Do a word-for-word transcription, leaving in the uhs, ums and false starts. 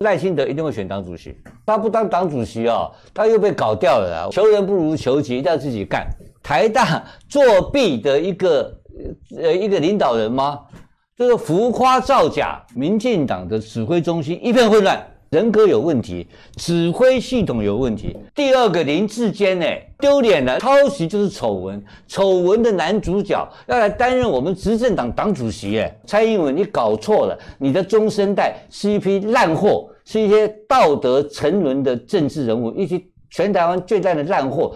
赖清德一定会选党主席，他不当党主席哦，他又被搞掉了啦。求人不如求己，一定要自己干。台大作弊的一个呃一个领导人吗？这个浮夸造假，民进党的指挥中心一片混乱，人格有问题，指挥系统有问题。第二个林智坚呢，丢脸了，抄袭就是丑闻，丑闻的男主角要来担任我们执政党党主席，哎，蔡英文你搞错了，你的中生代是一批烂货。是一些道德沉沦的政治人物，以及全台湾最大的烂货。